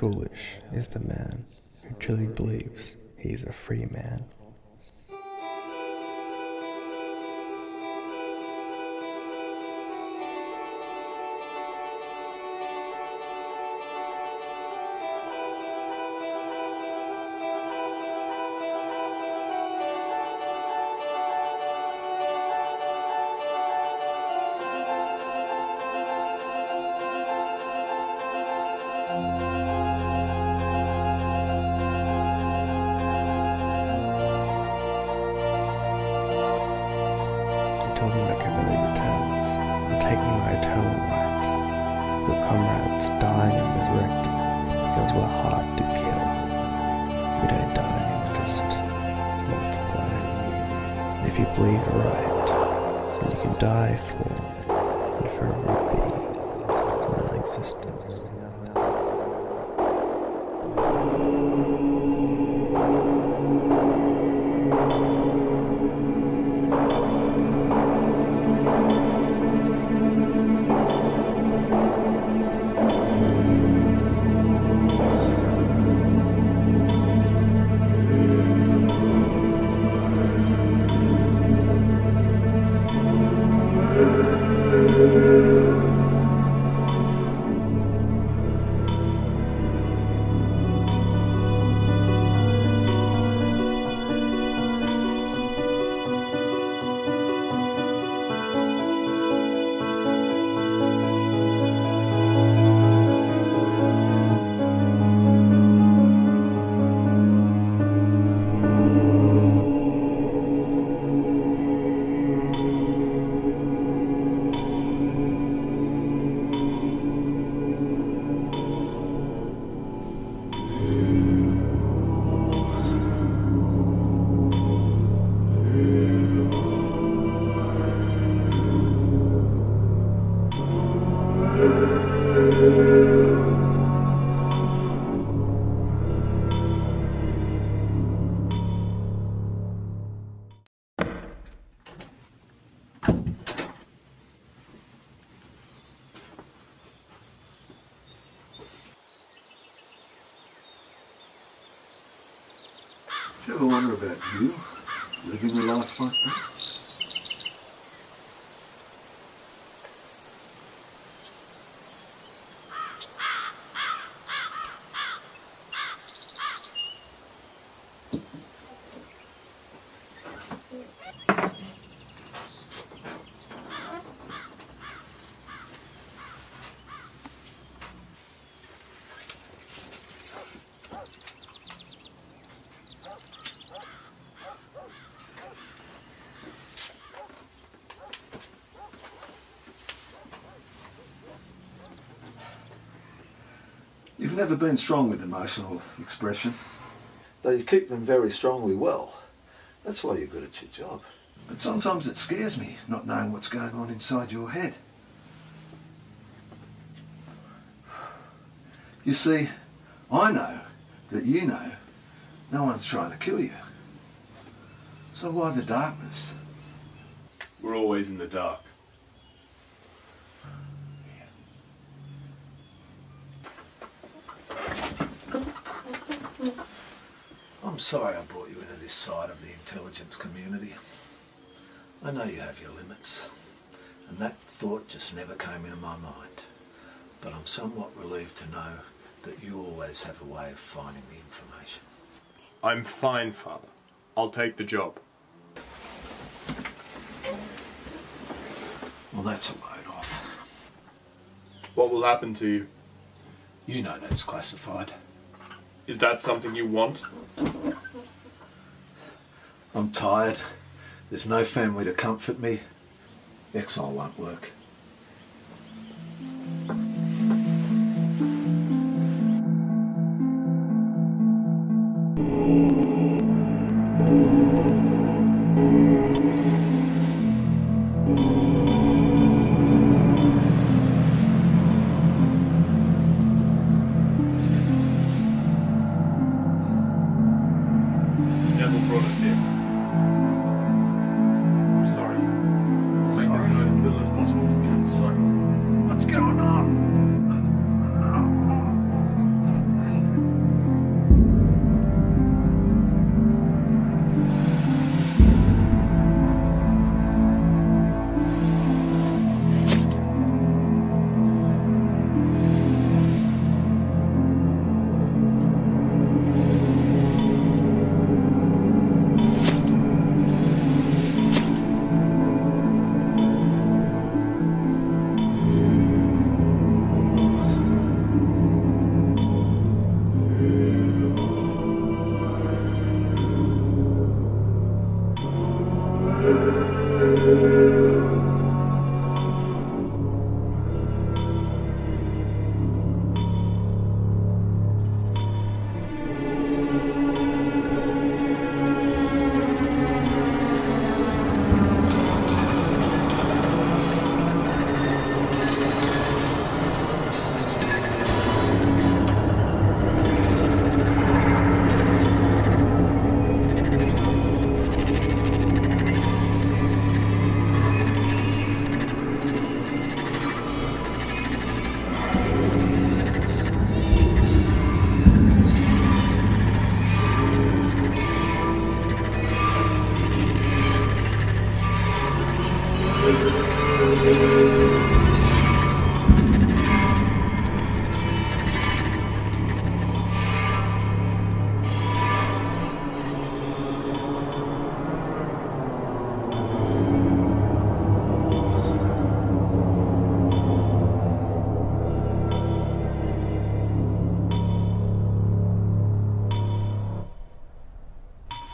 Foolish is the man who truly believes he is a free man. Told him that Cavalry returns, and taking my eternal right, your comrades dying and resurrected, because we're hard to kill. We don't die, we just multiply. And if you believe aright, then you can die for, and forever be, non-existence. Do you ever wonder about you, living your life like that? You've never been strong with emotional expression. Though you keep them very strongly well. That's why you're good at your job. But sometimes it scares me, not knowing what's going on inside your head. You see, I know that you know no one's trying to kill you. So why the darkness? We're always in the dark. I'm sorry I brought you into this side of the intelligence community. I know you have your limits, and that thought just never came into my mind. But I'm somewhat relieved to know that you always have a way of finding the information. I'm fine, Father. I'll take the job. Well, that's a load off. What will happen to you? You know that's classified. Is that something you want? I'm tired. There's no family to comfort me. Exile won't work. Possible.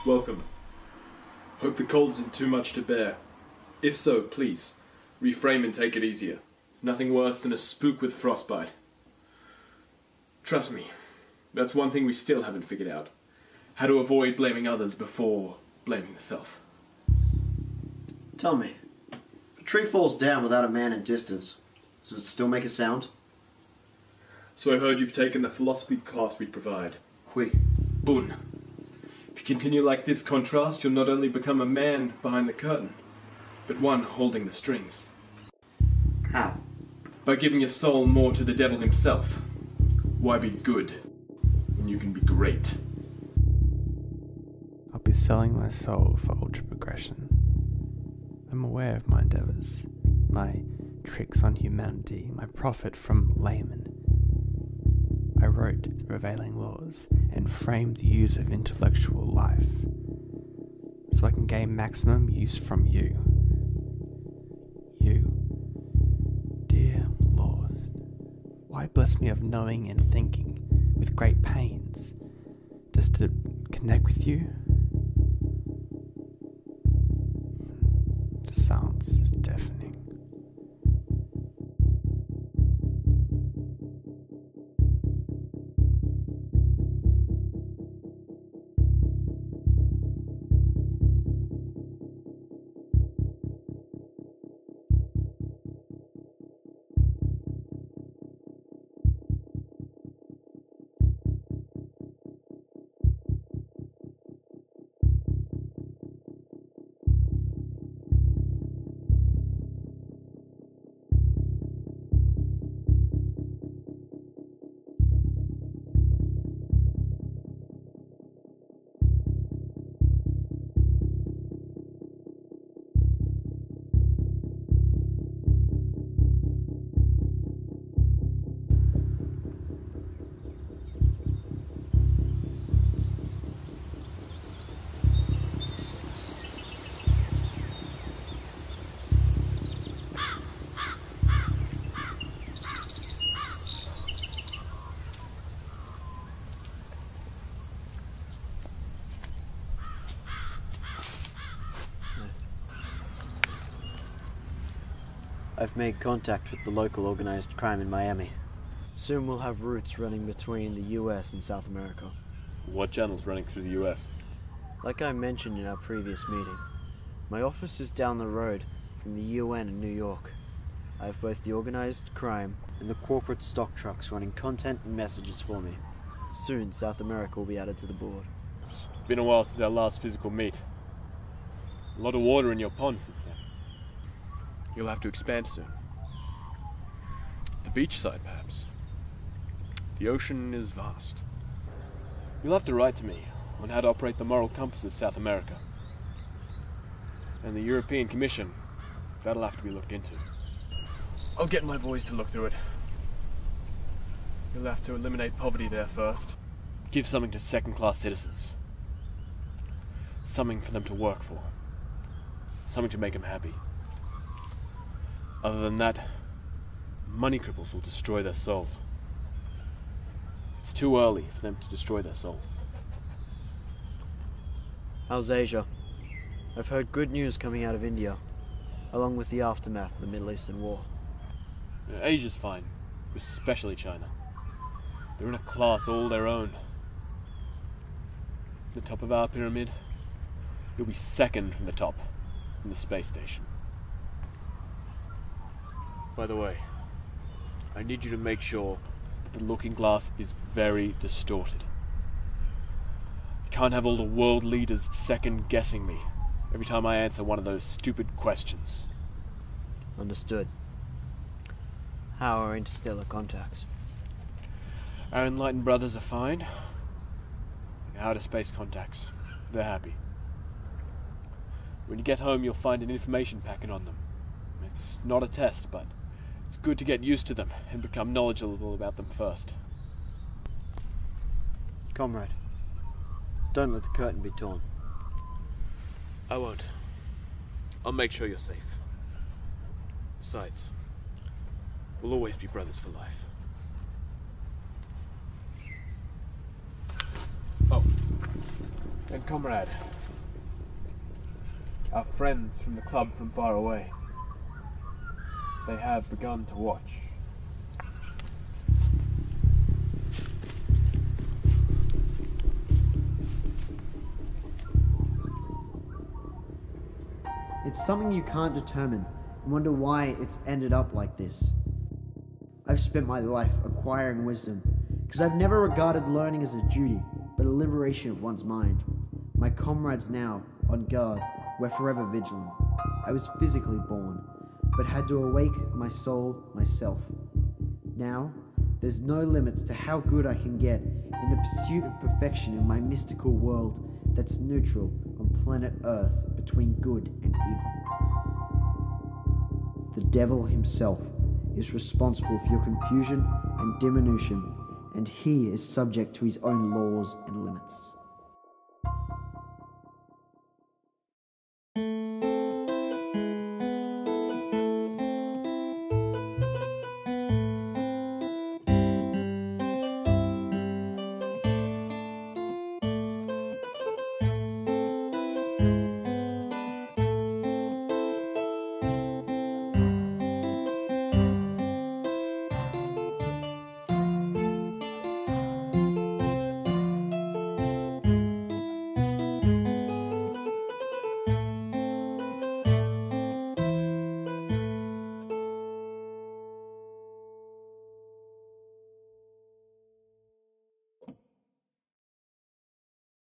Welcome. Hope the cold isn't too much to bear. If so, please, reframe and take it easier. Nothing worse than a spook with frostbite. Trust me, that's one thing we still haven't figured out. How to avoid blaming others before blaming yourself. Tell me, if a tree falls down without a man in distance, does it still make a sound? So I heard you've taken the philosophy class we provide. Qui? Boon. If you continue like this contrast, you'll not only become a man behind the curtain, but one holding the strings. How? By giving your soul more to the devil himself. Why be good when you can be great? I'll be selling my soul for ultra progression. I'm aware of my endeavours, my tricks on humanity, my profit from laymen. I wrote the prevailing laws and framed the use of intellectual life, so I can gain maximum use from you. You, dear Lord, why bless me of knowing and thinking with great pains, just to connect with you? The silence is deafening. I've made contact with the local organized crime in Miami. Soon we'll have routes running between the US and South America. What channels running through the US? Like I mentioned in our previous meeting, my office is down the road from the UN in New York. I have both the organized crime and the corporate stock trucks running content and messages for me. Soon South America will be added to the board. It's been a while since our last physical meet. A lot of water in your pond since then. You'll have to expand soon. The beachside, perhaps. The ocean is vast. You'll have to write to me on how to operate the moral compass of South America. And the European Commission, that'll have to be looked into. I'll get my boys to look through it. You'll have to eliminate poverty there first. Give something to second-class citizens. Something for them to work for. Something to make them happy. Other than that, money cripples will destroy their souls. It's too early for them to destroy their souls. How's Asia? I've heard good news coming out of India, along with the aftermath of the Middle Eastern War. Asia's fine, especially China. They're in a class all their own. At the top of our pyramid, you'll be second from the top, from the space station. By the way, I need you to make sure that the looking glass is very distorted. You can't have all the world leaders second-guessing me every time I answer one of those stupid questions. Understood. How are interstellar contacts? Our enlightened brothers are fine. Outer space contacts, they're happy. When you get home, you'll find an information packet on them. It's not a test, but it's good to get used to them and become knowledgeable about them first. Comrade, don't let the curtain be torn. I won't. I'll make sure you're safe. Besides, we'll always be brothers for life. Oh, and comrade, Our friends from the club from far away. They have begun to watch. It's something you can't determine and wonder why it's ended up like this. I've spent my life acquiring wisdom because I've never regarded learning as a duty, but a liberation of one's mind. My comrades now, on guard, were forever vigilant. I was physically born, but had to awake my soul myself. Now, there's no limits to how good I can get in the pursuit of perfection in my mystical world that's neutral on planet Earth, between good and evil. The devil himself is responsible for your confusion and diminution, and he is subject to his own laws and limits.